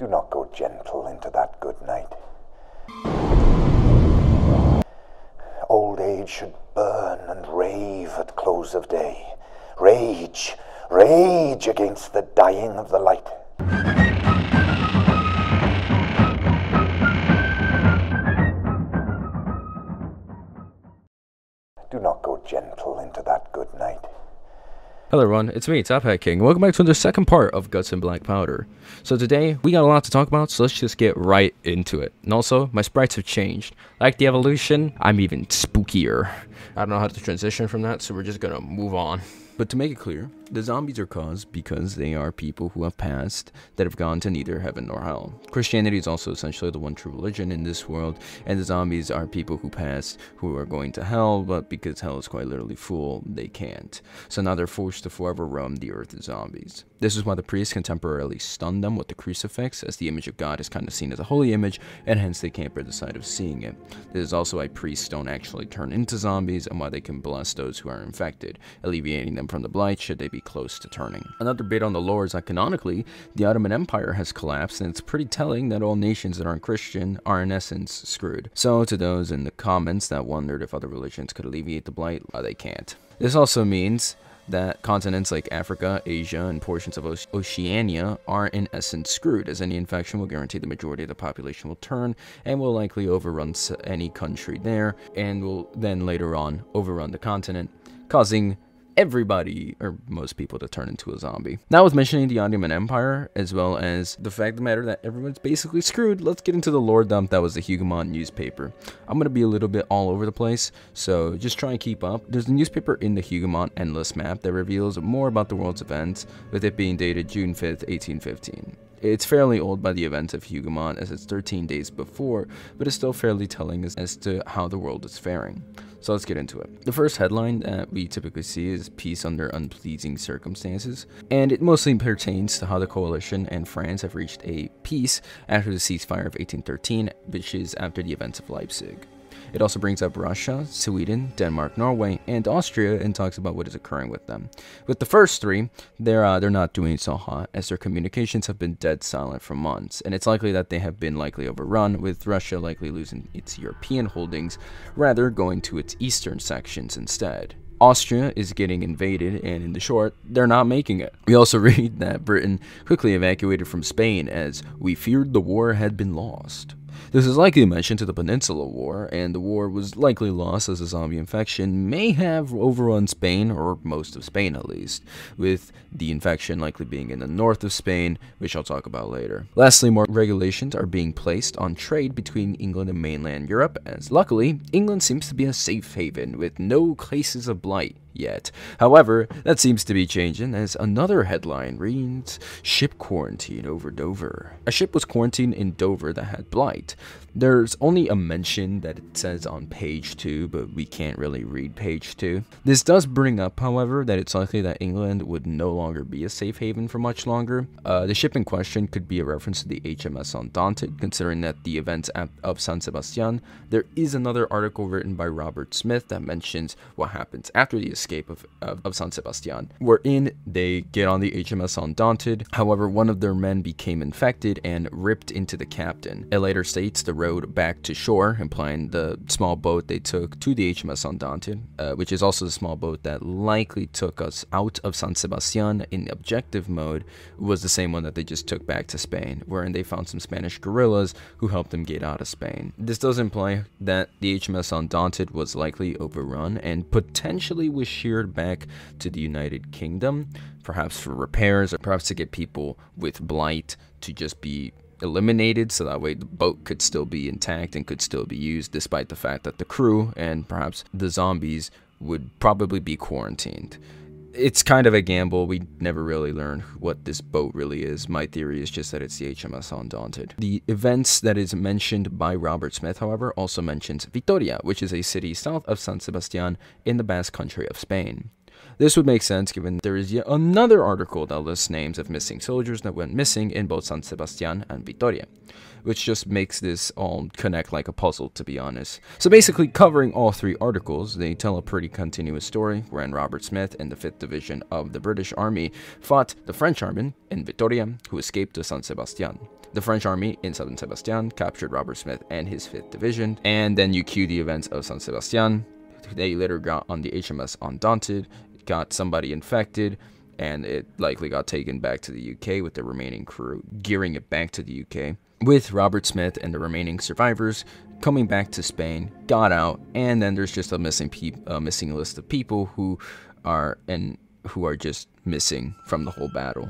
Do not go gentle into that good night. Old age should burn and rave at close of day. Rage, rage against the dying of the light. Do not go gentle into that good night. Hello everyone, it's me, Top Hat King. Welcome back to the second part of Guts and Black Powder. So today, we got a lot to talk about, so let's just get right into it. And also, my sprites have changed. Like the evolution, I'm even spookier. I don't know how to transition from that, so we're just gonna move on. But to make it clear, the zombies are caused because they are people who have passed that have gone to neither heaven nor hell. Christianity is also essentially the one true religion in this world, and the zombies are people who passed who are going to hell, but because hell is quite literally full, they can't. So now they're forced to forever roam the earth as zombies. This is why the priests can temporarily stun them with the crucifix, as the image of God is kind of seen as a holy image, and hence they can't bear the sight of seeing it. This is also why priests don't actually turn into zombies, and why they can bless those who are infected, alleviating them from the blight should they be close to turning. Another bit on the lore is that canonically, the Ottoman Empire has collapsed, and it's pretty telling that all nations that aren't Christian are in essence screwed. So to those in the comments that wondered if other religions could alleviate the blight, they can't. This also means that continents like Africa, Asia, and portions of Oceania are in essence screwed, as any infection will guarantee the majority of the population will turn and will likely overrun any country there, and will then later on overrun the continent, causing everybody, or most people, to turn into a zombie. Now with mentioning the Ottoman Empire, as well as the fact of the matter that everyone's basically screwed, let's get into the lore dump that was the Hougoumont newspaper. I'm going to be a little bit all over the place, so just try and keep up. There's a newspaper in the Hougoumont Endless Map that reveals more about the world's events, with it being dated June 5th, 1815. It's fairly old by the events of Hougoumont, as it's 13 days before, but it's still fairly telling as to how the world is faring. So let's get into it. The first headline that we typically see is Peace Under Unpleasing Circumstances, and it mostly pertains to how the coalition and France have reached a peace after the ceasefire of 1813, which is after the events of Leipzig. It also brings up Russia, Sweden, Denmark, Norway, and Austria, and talks about what is occurring with them. With the first three, they're not doing so hot, as their communications have been dead silent for months, and it's likely that they have been likely overrun, with Russia likely losing its European holdings, rather going to its eastern sections instead. Austria is getting invaded, and in the short, they're not making it. We also read that Britain quickly evacuated from Spain, as we feared the war had been lost. This is likely mentioned to the Peninsular War, and the war was likely lost as a zombie infection may have overrun Spain, or most of Spain at least, with the infection likely being in the north of Spain, which I'll talk about later. Lastly, more regulations are being placed on trade between England and mainland Europe, as luckily, England seems to be a safe haven with no cases of blight yet. However, that seems to be changing, as another headline reads, Ship Quarantine Over Dover. A ship was quarantined in Dover that had blight. There's only a mention that it says on page 2, but we can't really read page 2. This does bring up, however, that it's likely that England would no longer be a safe haven for much longer. The ship in question could be a reference to the HMS Undaunted, considering that the events of San Sebastian. There is another article written by Robert Smith that mentions what happens after the escape of San Sebastian, wherein they get on the HMS Undaunted. However, one of their men became infected and ripped into the captain. It later states the road back to shore, implying the small boat they took to the HMS Undaunted, which is also the small boat that likely took us out of San Sebastian in objective mode, was the same one that they just took back to Spain, wherein they found some Spanish guerrillas who helped them get out of Spain. This does imply that the HMS Undaunted was likely overrun and potentially was sheared back to the United Kingdom, perhaps for repairs, or perhaps to get people with blight to just be eliminated, so that way the boat could still be intact and could still be used, despite the fact that the crew and perhaps the zombies would probably be quarantined. It's kind of a gamble. We never really learn what this boat really is. My theory is just that it's the HMS Undaunted. The events that is mentioned by Robert Smith, however, also mentions Vitoria, which is a city south of San Sebastian in the Basque country of Spain. This would make sense given there is yet another article that lists names of missing soldiers that went missing in both San Sebastian and Vitoria, which just makes this all connect like a puzzle, to be honest. So basically, covering all three articles, they tell a pretty continuous story wherein Robert Smith and the 5th Division of the British Army fought the French army in Vitoria, who escaped to San Sebastian. The French army in San Sebastian captured Robert Smith and his 5th Division, and then you cue the events of San Sebastian. They later got on the HMS Undaunted, got somebody infected, and it likely got taken back to the UK with the remaining crew gearing it back to the UK, with Robert Smith and the remaining survivors coming back to Spain, got out, and then there's just a missing list of people who are just missing from the whole battle.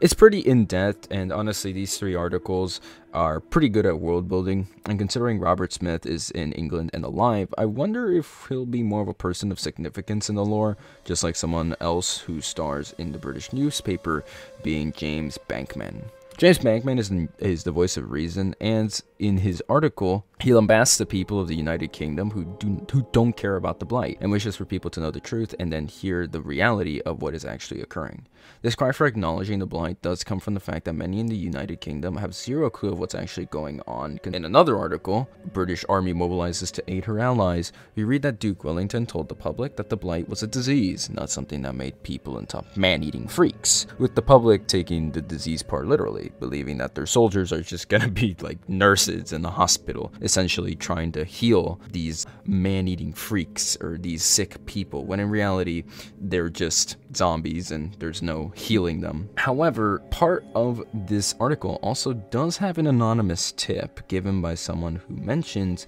It's pretty in-depth, and honestly, these three articles are pretty good at world building, and considering Robert Smith is in England and alive, I wonder if he'll be more of a person of significance in the lore, just like someone else who stars in the British newspaper being James Bankman. James Bankman is the voice of reason, and in his article, he lambasts the people of the United Kingdom who don't care about the Blight and wishes for people to know the truth and then hear the reality of what is actually occurring. This cry for acknowledging the Blight does come from the fact that many in the United Kingdom have zero clue of what's actually going on. In another article, British Army mobilizes to aid her allies, we read that Duke Wellington told the public that the Blight was a disease, not something that made people into man-eating freaks, with the public taking the disease part literally, believing that their soldiers are just gonna be like nurses in the hospital, essentially trying to heal these man-eating freaks or these sick people, when in reality they're just zombies and there's no healing them. However, part of this article also does have an anonymous tip given by someone who mentions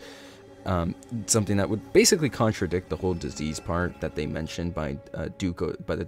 something that would basically contradict the whole disease part that they mentioned by the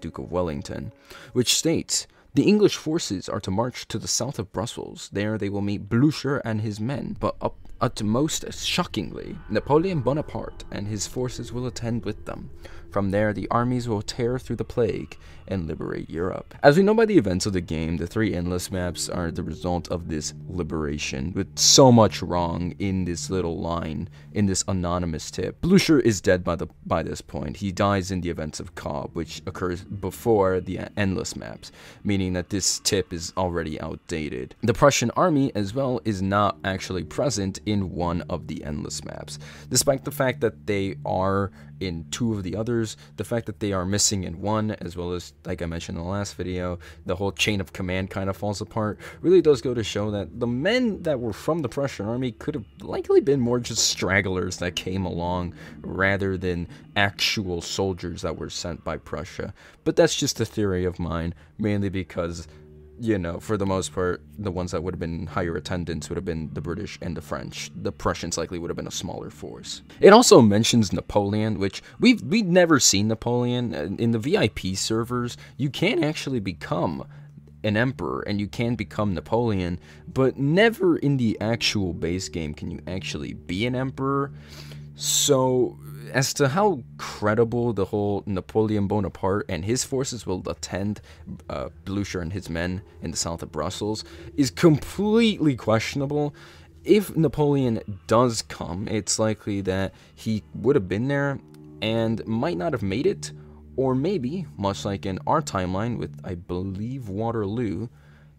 Duke of Wellington, which states, "The English forces are to march to the south of Brussels. There they will meet Blücher and his men, but utmost shockingly, Napoleon Bonaparte and his forces will attend with them. From there, the armies will tear through the plague and liberate Europe." As we know by the events of the game, the three endless maps are the result of this liberation, with so much wrong in this little line, in this anonymous tip. Blücher is dead by this point. He dies in the events of Cobb, which occurs before the endless maps, meaning that this tip is already outdated. The Prussian army, as well, is not actually present in one of the endless maps, despite the fact that they are in two of the others. The fact that they are missing in one, as well as, like I mentioned in the last video, the whole chain of command kind of falls apart, really does go to show that the men that were from the Prussian army could have likely been more just stragglers that came along rather than actual soldiers that were sent by Prussia. But that's just a theory of mine, mainly because, you know, for the most part, the ones that would have been higher attendance would have been the British and the French. The Prussians likely would have been a smaller force. It also mentions Napoleon, which we've never seen Napoleon. In the VIP servers, you can actually become an emperor and you can become Napoleon, but never in the actual base game can you actually be an emperor. So as to how credible the whole Napoleon Bonaparte and his forces will attend Blücher and his men in the south of Brussels is completely questionable. If Napoleon does come, it's likely that he would have been there and might not have made it, or maybe, much like in our timeline with, I believe, Waterloo,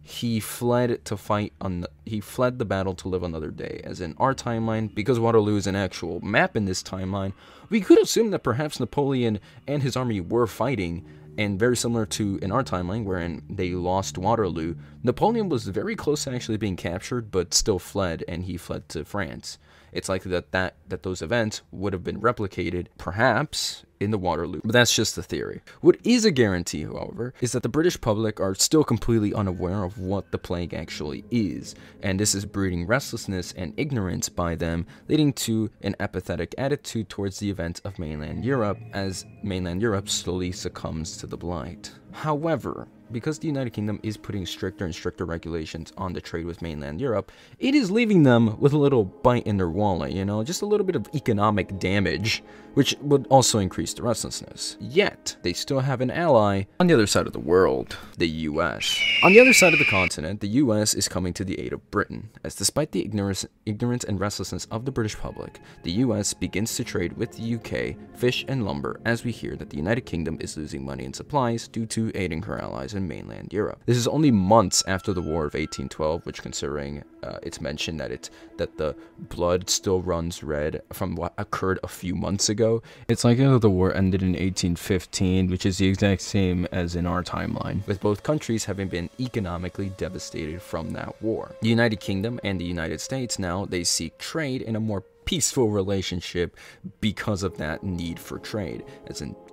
he fled the battle to live another day. As in our timeline, because Waterloo is an actual map in this timeline, we could assume that perhaps Napoleon and his army were fighting, and very similar to in our timeline wherein they lost Waterloo, Napoleon was very close to actually being captured but still fled, and he fled to France. It's likely that those events would have been replicated, perhaps, in the Waterloo. But that's just the theory. What is a guarantee, however, is that the British public are still completely unaware of what the plague actually is, and this is breeding restlessness and ignorance by them, leading to an apathetic attitude towards the events of mainland Europe, as mainland Europe slowly succumbs to the Blight. However, because the United Kingdom is putting stricter and stricter regulations on the trade with mainland Europe, it is leaving them with a little bite in their wallet, you know, just a little bit of economic damage, which would also increase the restlessness. Yet, they still have an ally on the other side of the world, the US. On the other side of the continent, the US is coming to the aid of Britain, as despite the ignorance and restlessness of the British public, the US begins to trade with the UK, fish and lumber, as we hear that the United Kingdom is losing money and supplies due to aiding her allies in mainland Europe. This is only months after the War of 1812, which, considering it's mentioned that the blood still runs red from what occurred a few months ago, it's like the war ended in 1815, which is the exact same as in our timeline, with both countries having been economically devastated from that war. The United Kingdom and the United States now, they seek trade in a more peaceful relationship because of that need for trade,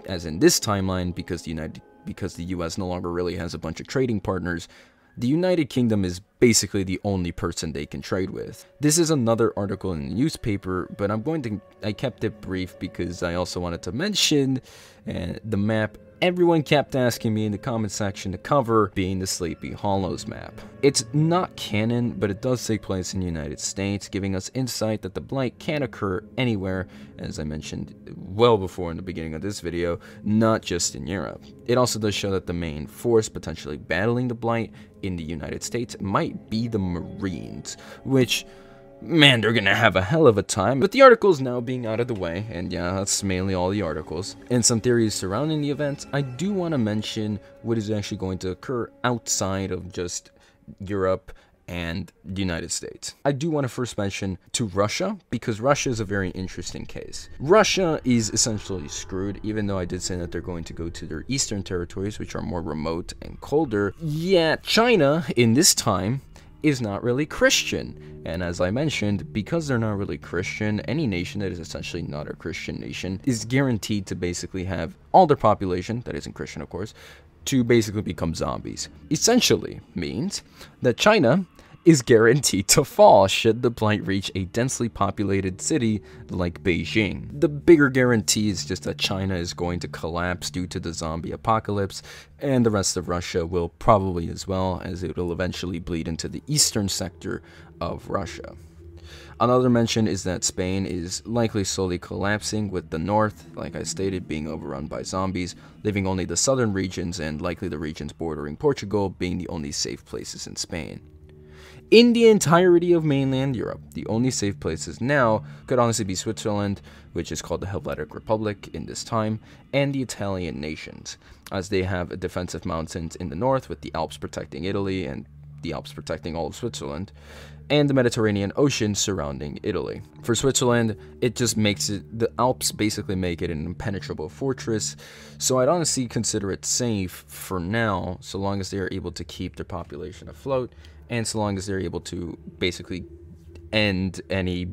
as in this timeline, because the US no longer really has a bunch of trading partners. The United Kingdom is basically the only person they can trade with. This is another article in the newspaper, but I kept it brief because I also wanted to mention the map everyone kept asking me in the comment section to cover, being the Sleepy Hollows map. It's not canon, but it does take place in the United States, giving us insight that the blight can occur anywhere, as I mentioned well before in the beginning of this video, not just in Europe. It also does show that the main force potentially battling the blight in the United States might be the Marines, which, man, they're gonna have a hell of a time. But the article's now being out of the way, and yeah, that's mainly all the articles. And some theories surrounding the events, I do want to mention what is actually going to occur outside of just Europe and the United States. I do want to first mention to Russia, because Russia is a very interesting case. Russia is essentially screwed, even though I did say that they're going to go to their eastern territories, which are more remote and colder. Yet China, in this time, is not really Christian, and as I mentioned, because they're not really Christian, any nation that is essentially not a Christian nation is guaranteed to basically have all their population, that isn't Christian of course, to basically become zombies. Essentially means that China is guaranteed to fall should the blight reach a densely populated city like Beijing. The bigger guarantee is just that China is going to collapse due to the zombie apocalypse, and the rest of Russia will probably as well, as it will eventually bleed into the eastern sector of Russia. Another mention is that Spain is likely slowly collapsing, with the north, like I stated, being overrun by zombies, leaving only the southern regions and likely the regions bordering Portugal being the only safe places in Spain. In the entirety of mainland Europe, the only safe places now could honestly be Switzerland, which is called the Helvetic Republic in this time, and the Italian nations, as they have defensive mountains in the north, with the Alps protecting Italy and the Alps protecting all of Switzerland, and the Mediterranean Ocean surrounding Italy. For Switzerland, it just makes it, the Alps basically make it an impenetrable fortress, so I'd honestly consider it safe for now, so long as they are able to keep their population afloat, and so long as they're able to basically end any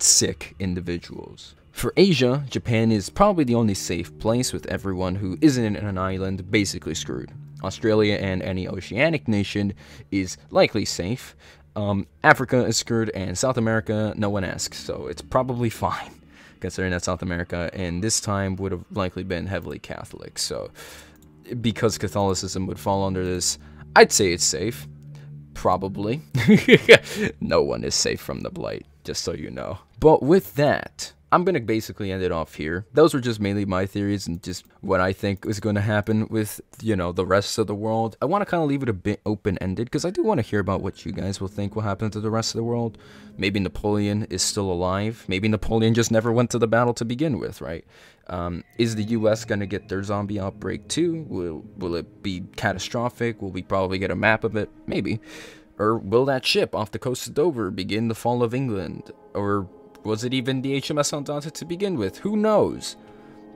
sick individuals. For Asia, Japan is probably the only safe place, with everyone who isn't in an island basically screwed. Australia and any oceanic nation is likely safe. Africa is screwed, and South America, no one asks, so it's probably fine, considering that South America in this time would have likely been heavily Catholic. So, because Catholicism would fall under this, I'd say it's safe, probably. No one is safe from the blight, just so you know. But with that, I'm going to basically end it off here. Those were just mainly my theories and just what I think is going to happen with, you know, the rest of the world. I want to kind of leave it a bit open-ended, because I do want to hear about what you guys will think will happen to the rest of the world. Maybe Napoleon is still alive. Maybe Napoleon just never went to the battle to begin with, right? Is the U.S. going to get their zombie outbreak too? Will it be catastrophic? Will we probably get a map of it? Maybe. Or will that ship off the coast of Dover begin the fall of England? Or was it even the HMS Undaunted to begin with? Who knows?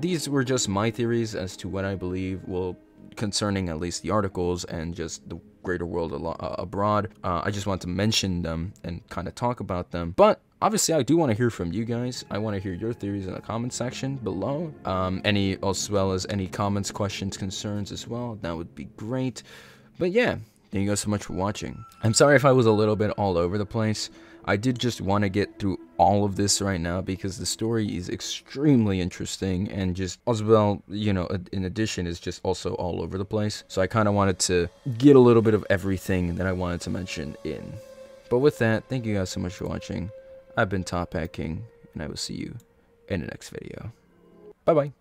These were just my theories as to what I believe will, concerning at least the articles and just the greater world abroad. I just want to mention them and kind of talk about them. But obviously, I do want to hear from you guys. I want to hear your theories in the comment section below. As well as any comments, questions, concerns as well. That would be great. But yeah, thank you guys so much for watching. I'm sorry if I was a little bit all over the place. I did just want to get through all of this right now because the story is extremely interesting, and just as well, you know, in addition, is just also all over the place. So I kind of wanted to get a little bit of everything that I wanted to mention in. But with that, thank you guys so much for watching. I've been Top Hat King, and I will see you in the next video. Bye-bye.